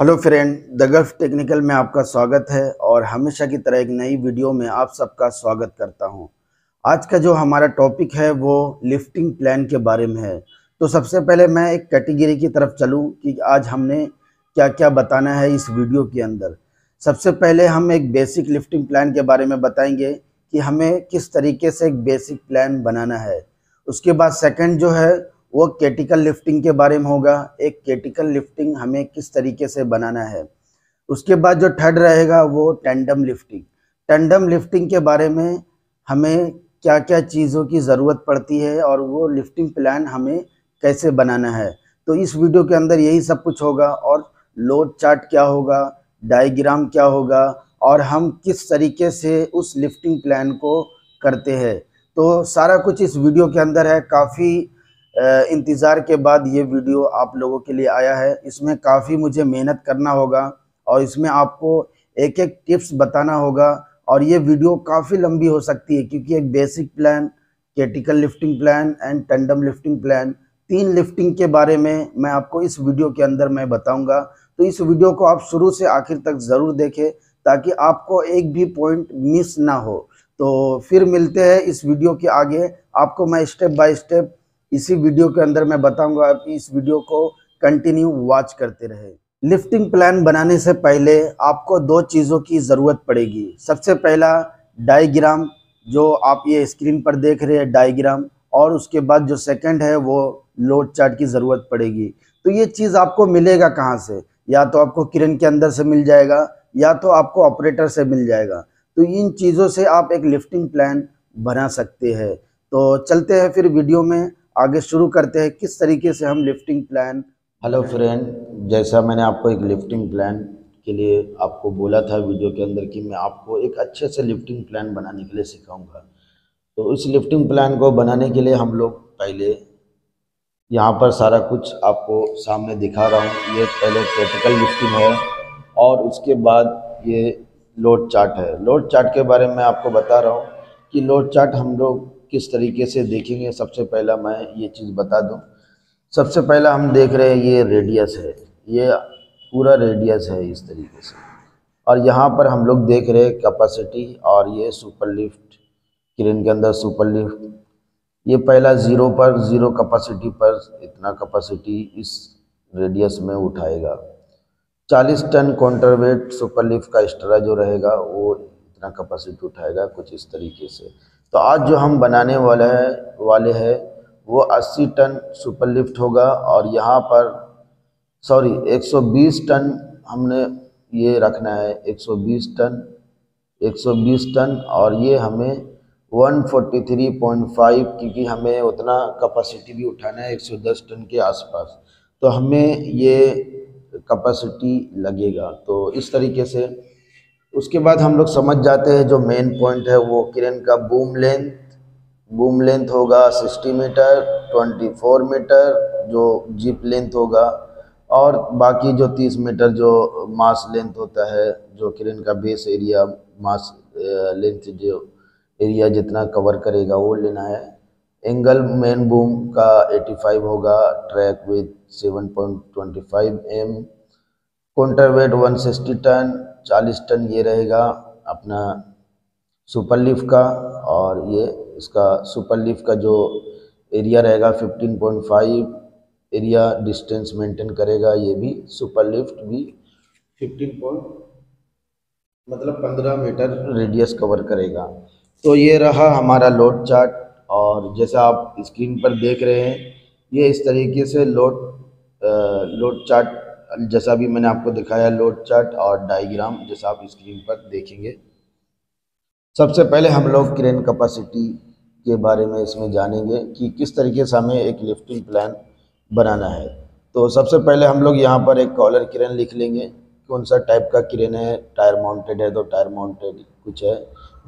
Hello friend, the Gulf technical में आपका स्वागत है और हमेशा की तरह एक नई वीडियो में आप सबका स्वागत करता हूं। आज का जो हमारा टॉपिक है वो लिफ्टिंग प्लान के बारे में है। तो सबसे पहले मैं एक कैटेगरी की तरफ चलूं कि आज हमने क्या क्या बताना है इस वीडियो के अंदर। सबसे पहले हम एक बेसिक लिफ्टिंग प्लान के बारे में बताएंगे कि हमें किस तरीके से एक बेसिक प्लान बनाना है। उसके बाद सेकेंड जो है वो क्रिटिकल लिफ्टिंग के बारे में होगा, एक क्रिटिकल लिफ्टिंग हमें किस तरीके से बनाना है। उसके बाद जो थर्ड रहेगा वो टैंडम लिफ्टिंग। टैंडम लिफ्टिंग के बारे में हमें क्या क्या चीज़ों की ज़रूरत पड़ती है और वो लिफ्टिंग प्लान हमें कैसे बनाना है। तो इस वीडियो के अंदर यही सब कुछ होगा, और लोड चार्ट क्या होगा, डायग्राम क्या होगा, और हम किस तरीके से उस लिफ्टिंग प्लान को करते हैं। तो सारा कुछ इस वीडियो के अंदर है। काफ़ी इंतज़ार के बाद ये वीडियो आप लोगों के लिए आया है। इसमें काफ़ी मुझे मेहनत करना होगा और इसमें आपको एक एक टिप्स बताना होगा, और ये वीडियो काफ़ी लंबी हो सकती है क्योंकि एक basic plan, critical lifting plan and tandem lifting plan, तीन लिफ्टिंग के बारे में मैं आपको इस वीडियो के अंदर मैं बताऊंगा। तो इस वीडियो को आप शुरू से आखिर तक ज़रूर देखें ताकि आपको एक भी पॉइंट मिस ना हो। तो फिर मिलते हैं इस वीडियो के आगे। आपको मैं स्टेप बाय स्टेप इसी वीडियो के अंदर मैं बताऊंगा, आप इस वीडियो को कंटिन्यू वॉच करते रहे। लिफ्टिंग प्लान बनाने से पहले आपको दो चीज़ों की ज़रूरत पड़ेगी। सबसे पहला डायग्राम, जो आप ये स्क्रीन पर देख रहे हैं डायग्राम, और उसके बाद जो सेकंड है वो लोड चार्ट की ज़रूरत पड़ेगी। तो ये चीज़ आपको मिलेगा कहाँ से? या तो आपको किरण के अंदर से मिल जाएगा या तो आपको ऑपरेटर से मिल जाएगा। तो इन चीज़ों से आप एक लिफ्टिंग प्लान बना सकते हैं। तो चलते हैं फिर वीडियो में आगे, शुरू करते हैं किस तरीके से हम लिफ्टिंग प्लान। हेलो फ्रेंड, जैसा मैंने आपको एक लिफ्टिंग प्लान के लिए आपको बोला था वीडियो के अंदर कि मैं आपको एक अच्छे से लिफ्टिंग प्लान बनाने के लिए सिखाऊंगा। तो इस लिफ्टिंग प्लान को बनाने के लिए हम लोग पहले यहाँ पर सारा कुछ आपको सामने दिखा रहा हूँ। ये पहले क्रिटिकल लिफ्टिंग है और उसके बाद ये लोड चार्ट है। लोड चार्ट के बारे में आपको बता रहा हूँ कि लोड चार्ट हम लोग किस तरीके से देखेंगे। सबसे पहला मैं ये चीज़ बता दूं, सबसे पहला हम देख रहे हैं ये रेडियस है, ये पूरा रेडियस है इस तरीके से, और यहाँ पर हम लोग देख रहे हैं कैपेसिटी, और ये सुपर लिफ्ट, क्रेन के अंदर सुपर लिफ्ट, ये पहला ज़ीरो पर, ज़ीरो कैपेसिटी पर इतना कैपेसिटी इस रेडियस में उठाएगा। 40 टन कॉन्टरवेट सुपर लिफ्ट का एक्स्ट्रा जो रहेगा वो इतना कैपेसिटी उठाएगा, कुछ इस तरीके से। तो आज जो हम बनाने वाले हैं वो 80 टन सुपर लिफ्ट होगा, और यहाँ पर 120 टन हमने ये रखना है, 120 टन, और ये हमें 143.5, क्योंकि हमें उतना कैपेसिटी भी उठाना है 110 टन के आसपास, तो हमें ये कैपेसिटी लगेगा। तो इस तरीके से उसके बाद हम लोग समझ जाते हैं जो मेन पॉइंट है वो क्रेन का बूम लेंथ होगा 60 मीटर, 24 मीटर जो जीप लेंथ होगा, और बाकी जो 30 मीटर जो मास लेंथ होता है, जो क्रेन का बेस एरिया, मास लेंथ जो एरिया जितना कवर करेगा वो लेना है। एंगल मेन बूम का 85 होगा, track with 7.25 M, counterweight 160 ton, 40 ton ये रहेगा अपना सुपर लिफ्ट का, और ये इसका सुपर लिफ्ट का जो एरिया रहेगा 15.5 एरिया डिस्टेंस मेंटेन करेगा। ये भी सुपर लिफ्ट भी 15 मीटर रेडियस कवर करेगा। तो ये रहा हमारा लोड चार्ट, और जैसा आप स्क्रीन पर देख रहे हैं ये इस तरीके से लोड चार्ट जैसा भी मैंने आपको दिखाया, लोड चार्ट और डायग्राम जैसा आप स्क्रीन पर देखेंगे। सबसे पहले हम लोग क्रेन कैपेसिटी के बारे में इसमें जानेंगे कि किस तरीके से हमें एक लिफ्टिंग प्लान बनाना है। तो सबसे पहले हम लोग यहाँ पर एक कॉलर क्रेन लिख लेंगे, कौन सा टाइप का क्रेन है, टायर माउंटेड है तो टायर माउंटेड, कुछ है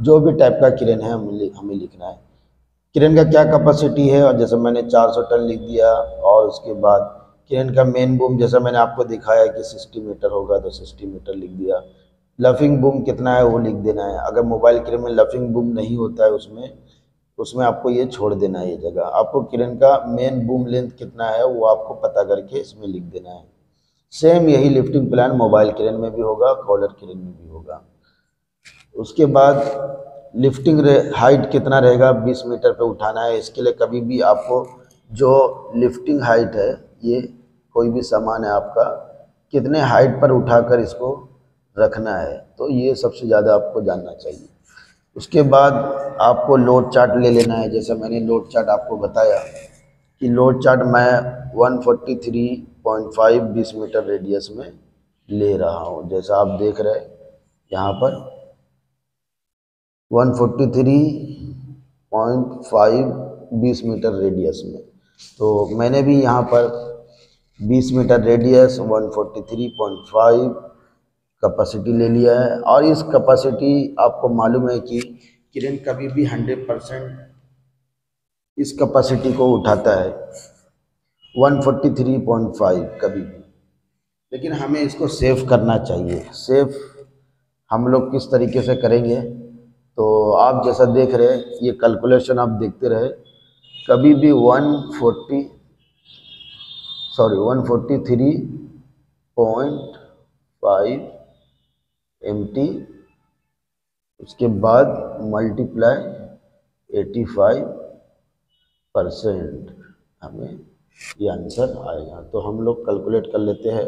जो भी टाइप का क्रेन है हमें लिखना है। क्रेन का क्या कैपेसिटी है, और जैसे मैंने 400 टन लिख दिया, और उसके बाद क्रेन का मेन बूम जैसा मैंने आपको दिखाया कि 60 मीटर होगा तो 60 मीटर लिख दिया। लफिंग बूम कितना है वो लिख देना है। अगर मोबाइल क्रेन में लफिंग बूम नहीं होता है उसमें आपको ये छोड़ देना है। ये जगह आपको क्रेन का मेन बूम लेंथ कितना है वो आपको पता करके इसमें लिख देना है। सेम यही लिफ्टिंग प्लान मोबाइल क्रेन में भी होगा, कॉलर क्रेन में भी होगा। उसके बाद लिफ्टिंग हाइट कितना रहेगा, 20 मीटर पे उठाना है। इसके लिए कभी भी आपको जो लिफ्टिंग हाइट है, ये कोई भी सामान है आपका, कितने हाइट पर उठाकर इसको रखना है, तो ये सबसे ज़्यादा आपको जानना चाहिए। उसके बाद आपको लोड चार्ट ले लेना है। जैसे मैंने लोड चार्ट आपको बताया कि लोड चार्ट मैं 143.5 20 मीटर रेडियस में ले रहा हूँ। जैसा आप देख रहे हैं यहाँ पर 143.5 20 मीटर रेडियस में, तो मैंने भी यहाँ पर 20 मीटर रेडियस 143.5 कैपेसिटी ले लिया है। और इस कैपेसिटी आपको मालूम है कि क्रेन कभी भी 100% इस कैपेसिटी को उठाता है 143.5 कभी भी। लेकिन हमें इसको सेव करना चाहिए। सेव हम लोग किस तरीके से करेंगे, तो आप जैसा देख रहे हैं ये कैलकुलेशन आप देखते रहे। कभी भी 143.5 एमटी, उसके बाद मल्टीप्लाई 85% हमें ये आंसर आएगा। तो हम लोग कैलकुलेट कर लेते हैं।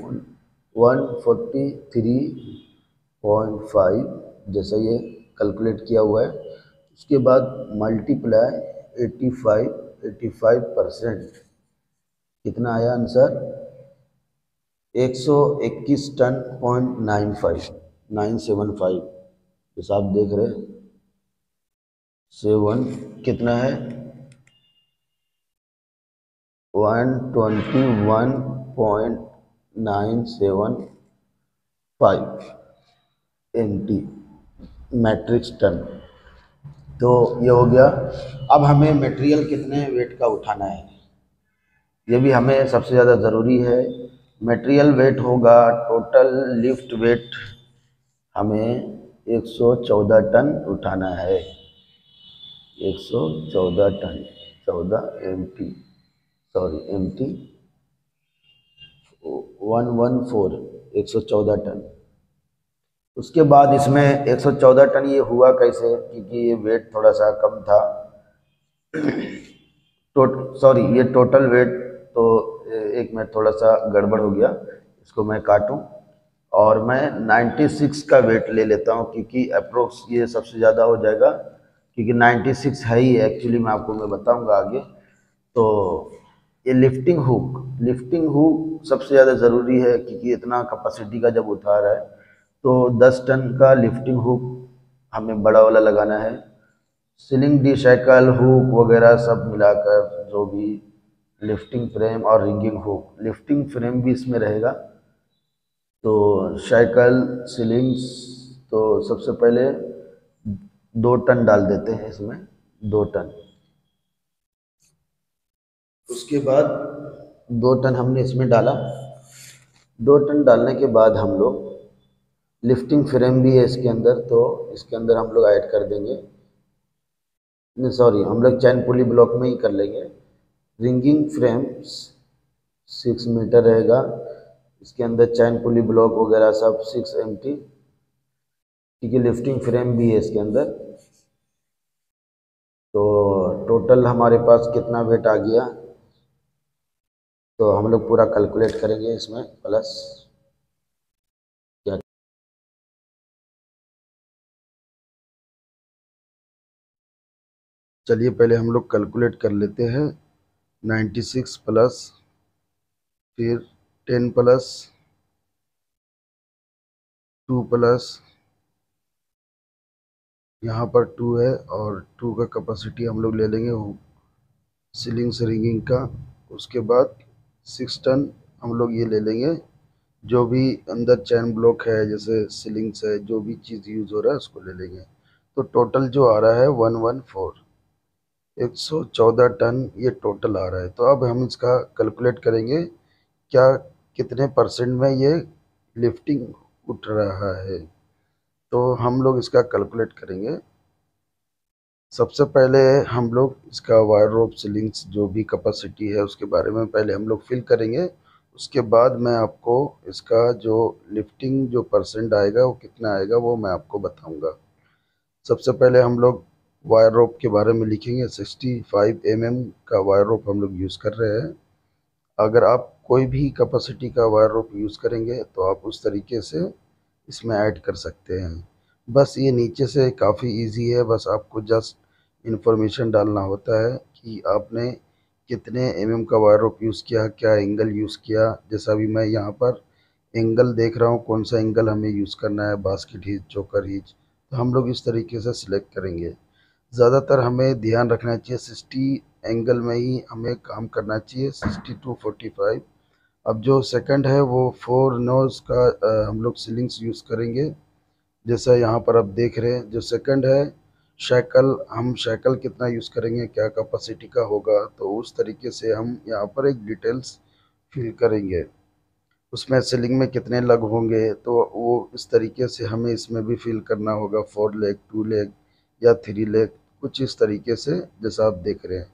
वन 143.5 जैसा ये कैलकुलेट किया हुआ है, उसके बाद मल्टीप्लाई 85% कितना आया आंसर, 121.975 जैसा आप देख रहे हैं। 7 कितना है, 121.975 एमटी मैट्रिक्स टन। तो ये हो गया। अब हमें मटेरियल कितने वेट का उठाना है, ये भी हमें सबसे ज़्यादा ज़रूरी है। मटेरियल वेट होगा टोटल लिफ्ट वेट हमें 114 टन उठाना है, 114 टन 14 एमटी 114 114 टन। उसके बाद इसमें 114 टन ये हुआ कैसे, क्योंकि ये वेट थोड़ा सा कम था, ये टोटल वेट, तो एक मिनट थोड़ा सा गड़बड़ हो गया, इसको मैं काटूं और मैं 96 का वेट ले लेता हूं, क्योंकि अप्रोक्स ये सबसे ज़्यादा हो जाएगा, क्योंकि 96 है ही एक्चुअली। मैं आपको बताऊंगा आगे। तो ये लिफ्टिंग हुक सबसे ज़्यादा ज़रूरी है, क्योंकि इतना कैपेसिटी का जब उठा रहा है, तो 10 टन का लिफ्टिंग हुक हमें बड़ा वाला लगाना है। सीलिंग डिशाइकल हुक वगैरह सब मिलाकर जो भी लिफ्टिंग फ्रेम और रिंगिंग हुक, लिफ्टिंग फ्रेम भी इसमें रहेगा। तो साइकिल सीलिंग्स, तो सबसे पहले 2 टन डाल देते हैं इसमें, 2 टन। उसके बाद 2 टन हमने इसमें डाला। 2 टन डालने के बाद हम लोग लिफ्टिंग फ्रेम भी है इसके अंदर, तो इसके अंदर हम लोग ऐड कर देंगे, नहीं सॉरी हम लोग चैन पुली ब्लॉक में ही कर लेंगे। रिंगिंग फ्रेम 6 मीटर रहेगा, इसके अंदर चैन पुली ब्लॉक वगैरह सब 6 एमटी, क्योंकि लिफ्टिंग फ्रेम भी है इसके अंदर। तो टोटल हमारे पास कितना वेट आ गया, तो हम लोग पूरा कैलकुलेट करेंगे इसमें, प्लस क्या चलिए पहले हम लोग कैलकुलेट कर लेते हैं। 96 प्लस फिर 10 प्लस 2 प्लस, यहाँ पर 2 है और 2 का कैपेसिटी हम लोग ले लेंगे सीलिंग से रिंगिंग का। उसके बाद 6 टन हम लोग ये ले लेंगे, जो भी अंदर चैन ब्लॉक है जैसे सीलिंग्स है, जो भी चीज़ यूज़ हो रहा है उसको ले लेंगे। तो टोटल जो आ रहा है 114 114 टन ये टोटल आ रहा है। तो अब हम इसका कैलकुलेट करेंगे क्या कितने परसेंट में ये लिफ्टिंग उठ रहा है, तो हम लोग इसका कैलकुलेट करेंगे। सबसे पहले हम लोग इसका वायर रोप से लिंक्स जो भी कैपेसिटी है उसके बारे में पहले हम लोग फिल करेंगे। उसके बाद मैं आपको इसका जो लिफ्टिंग जो परसेंट आएगा वो कितना आएगा वो मैं आपको बताऊंगा। सबसे पहले हम लोग वायर रोप के बारे में लिखेंगे। 65 mm का वायर रोप हम लोग यूज़ कर रहे हैं। अगर आप कोई भी कैपेसिटी का वायर रोप यूज़ करेंगे तो आप उस तरीके से इसमें ऐड कर सकते हैं। बस ये नीचे से काफ़ी इजी है, बस आपको जस्ट इन्फॉर्मेशन डालना होता है कि आपने कितने mm का वायर रोप यूज़ किया, क्या एंगल यूज़ किया। जैसा भी मैं यहाँ पर एंगल देख रहा हूँ, कौन सा एंगल हमें यूज़ करना है, बास्केट हिच, चोकर हिच, तो हम लोग इस तरीके से सिलेक्ट करेंगे। ज़्यादातर हमें ध्यान रखना चाहिए 60 एंगल में ही हमें काम करना चाहिए, 60 to 45। अब जो सेकंड है वो 4 नोज़ का हम लोग सीलिंग्स यूज़ करेंगे। जैसा यहाँ पर आप देख रहे हैं जो सेकंड है शैकल, हम शैकल कितना यूज़ करेंगे, क्या कैपेसिटी का होगा, तो उस तरीके से हम यहाँ पर एक डिटेल्स फिल करेंगे। उसमें सीलिंग में कितने लग होंगे तो वो इस तरीके से हमें इसमें भी फिल करना होगा, 4 लेग, 2 लेग या 3 लेग, कुछ इस तरीके से जैसा आप देख रहे हैं।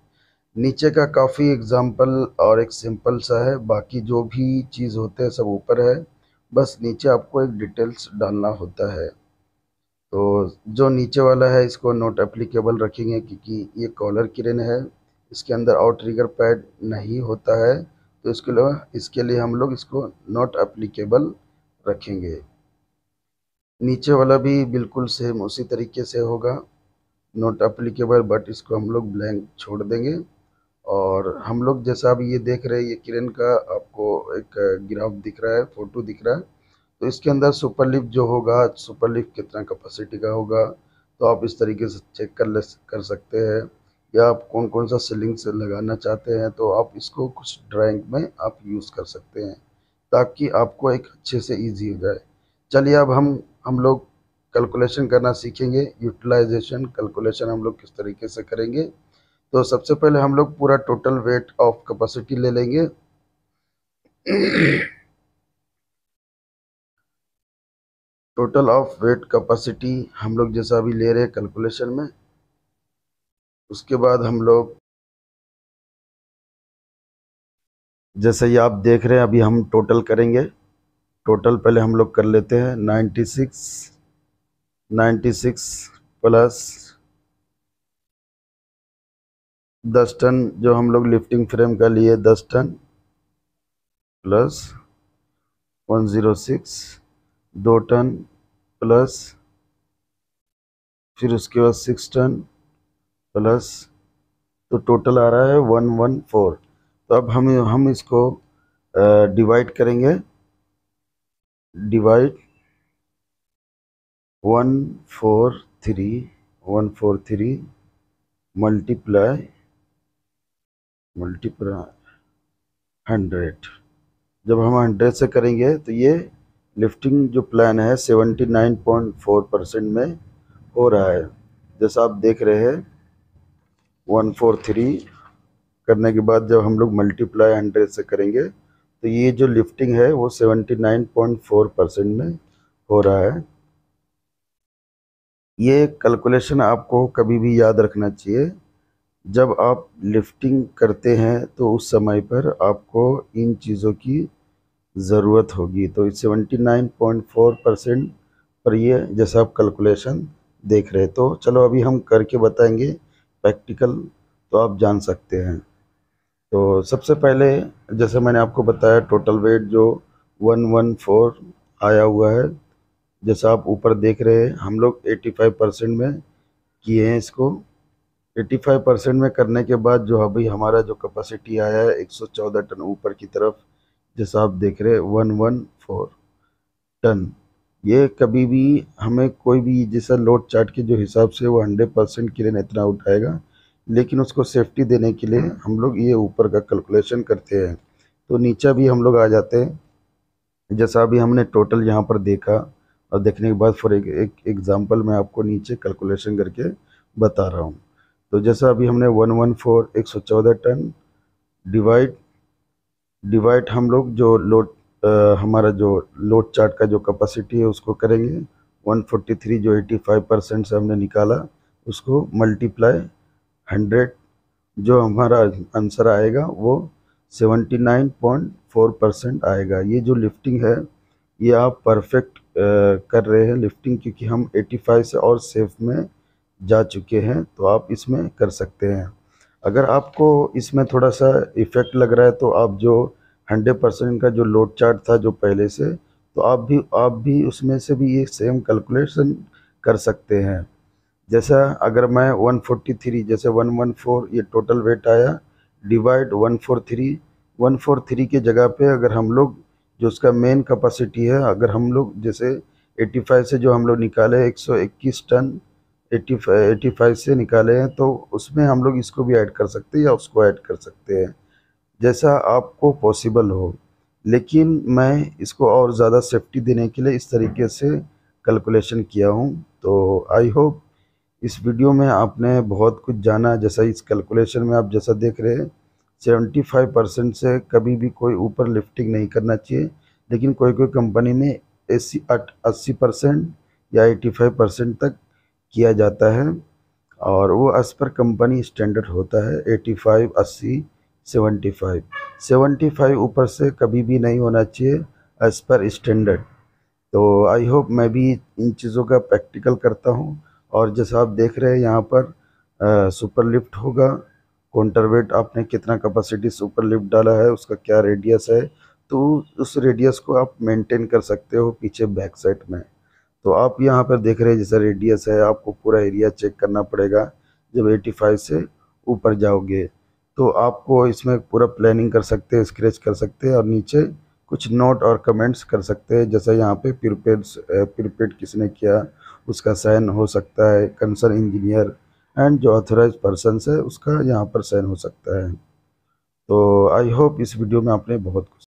नीचे का काफ़ी एग्जाम्पल और एक सिंपल सा है, बाकी जो भी चीज़ होते हैं सब ऊपर है, बस नीचे आपको एक डिटेल्स डालना होता है। तो जो नीचे वाला है इसको नॉट एप्लीकेबल रखेंगे क्योंकि ये कॉलर किरण है, इसके अंदर आउट ट्रिगर पैड नहीं होता है, तो इसके लिए हम लोग इसको नॉट एप्लीकेबल रखेंगे। नीचे वाला भी बिल्कुल सेम उसी तरीके से होगा, नॉट एप्लीकेबल, बट इसको हम लोग ब्लैंक छोड़ देंगे। और हम लोग जैसा अभी ये देख रहे हैं, ये किरण का आपको एक ग्राफ दिख रहा है, फ़ोटो दिख रहा है, तो इसके अंदर सुपरलिफ जो होगा, सुपरलिफ कितना कैपेसिटी का होगा तो आप इस तरीके से चेक कर सकते हैं। या आप कौन कौन सा सीलिंग से लगाना चाहते हैं तो आप इसको कुछ ड्राइंग में आप यूज़ कर सकते हैं, ताकि आपको एक अच्छे से ईजी हो जाए। चलिए अब हम लोग कैलकुलेशन करना सीखेंगे, यूटिलाइजेशन कैलकुलेशन हम लोग किस तरीके से करेंगे। तो सबसे पहले हम लोग पूरा टोटल वेट ऑफ कैपेसिटी ले लेंगे। टोटल ऑफ वेट कैपेसिटी हम लोग जैसा भी ले रहे हैं कैलकुलेशन में। उसके बाद हम लोग जैसे ये आप देख रहे हैं, अभी हम टोटल करेंगे। टोटल पहले हम लोग कर लेते हैं 96 प्लस 10 टन जो हम लोग लिफ्टिंग फ्रेम का लिए 10 टन प्लस 106 2 टन प्लस फिर उसके बाद 6 टन प्लस, तो टोटल आ रहा है 114। तो अब हम इसको डिवाइड करेंगे। Divide 143 multiply 100। जब हम 100 से करेंगे तो ये लिफ्टिंग जो प्लान है 79.4% में हो रहा है, जैसा आप देख रहे हैं। 143 करने के बाद जब हम लोग मल्टीप्लाई 100 से करेंगे तो ये जो लिफ्टिंग है वो 79.4% में हो रहा है। ये कैलकुलेशन आपको कभी भी याद रखना चाहिए। जब आप लिफ्टिंग करते हैं तो उस समय पर आपको इन चीज़ों की ज़रूरत होगी। तो 79.4% पर ये जैसा आप कैलकुलेशन देख रहे हैं, तो चलो अभी हम करके बताएंगे प्रैक्टिकल, तो आप जान सकते हैं। तो सबसे पहले जैसे मैंने आपको बताया टोटल वेट जो 114 आया हुआ है, जैसा आप ऊपर देख रहे हैं, हम लोग 85% में किए हैं इसको। 85% में करने के बाद जो अभी हमारा जो कैपेसिटी आया है 114 टन ऊपर की तरफ, जैसा आप देख रहे हैं 114 टन। ये कभी भी हमें कोई भी जैसा लोड चार्ट के जो हिसाब से वो 100% किरण इतना उठाएगा, लेकिन उसको सेफ्टी देने के लिए हम लोग ये ऊपर का कैलकुलेशन करते हैं। तो नीचे भी हम लोग आ जाते हैं, जैसा अभी हमने टोटल यहाँ पर देखा, और देखने के बाद फॉर एक एग्ज़ाम्पल मैं आपको नीचे कैलकुलेशन करके बता रहा हूँ। तो जैसा अभी हमने 114 114 टन डिवाइड हम लोग जो लोड हमारा जो लोड चार्ट का जो कैपेसिटी है उसको करेंगे। 143 जो 85% से हमने निकाला उसको मल्टीप्लाई 100, जो हमारा आंसर आएगा वो 79.4% आएगा। ये जो लिफ्टिंग है ये आप परफेक्ट कर रहे हैं लिफ्टिंग, क्योंकि हम 85 से और सेफ में जा चुके हैं, तो आप इसमें कर सकते हैं। अगर आपको इसमें थोड़ा सा इफ़ेक्ट लग रहा है तो आप जो 100% का जो लोड चार्ट था जो पहले से, तो आप भी उसमें से भी ये सेम कैलकुलेशन कर सकते हैं। जैसा अगर मैं 143 जैसे 114 ये टोटल वेट आया डिवाइड 143 के जगह पे अगर हम लोग जो उसका मेन कैपेसिटी है, अगर हम लोग जैसे 85 से जो हम लोग निकाले 121 टन 85 से निकाले हैं, तो उसमें हम लोग इसको भी ऐड कर सकते हैं या उसको ऐड कर सकते हैं जैसा आपको पॉसिबल हो। लेकिन मैं इसको और ज़्यादा सेफ्टी देने के लिए इस तरीके से कैलकुलेशन किया हूं। तो आई होप इस वीडियो में आपने बहुत कुछ जाना। जैसा इस कैलकुलेशन में आप जैसा देख रहे हैं 75% से कभी भी कोई ऊपर लिफ्टिंग नहीं करना चाहिए, लेकिन कोई कोई कंपनी में 80% या 85% तक किया जाता है, और वो एज पर कंपनी स्टैंडर्ड होता है 85, 80, 75। 75 ऊपर से कभी भी नहीं होना चाहिए एज पर स्टैंडर्ड। तो आई होप मैं भी इन चीज़ों का प्रैक्टिकल करता हूँ। और जैसा आप देख रहे हैं यहाँ पर सुपर लिफ्ट होगा, काउंटर वेट आपने कितना कैपेसिटी सुपर लिफ्ट डाला है, उसका क्या रेडियस है, तो उस रेडियस को आप मेंटेन कर सकते हो पीछे बैक साइड में। तो आप यहाँ पर देख रहे हैं जैसा रेडियस है, आपको पूरा एरिया चेक करना पड़ेगा जब 85 से ऊपर जाओगे, तो आपको इसमें पूरा प्लानिंग कर सकते हैं, स्क्रैच कर सकते हैं, और नीचे कुछ नोट और कमेंट्स कर सकते हैं। जैसा यहाँ पे प्रिपेड किसने किया उसका साइन हो सकता है, कंसर्न इंजीनियर एंड जो ऑथराइज पर्सन है उसका यहाँ पर साइन हो सकता है। तो आई होप इस वीडियो में आपने बहुत कुछ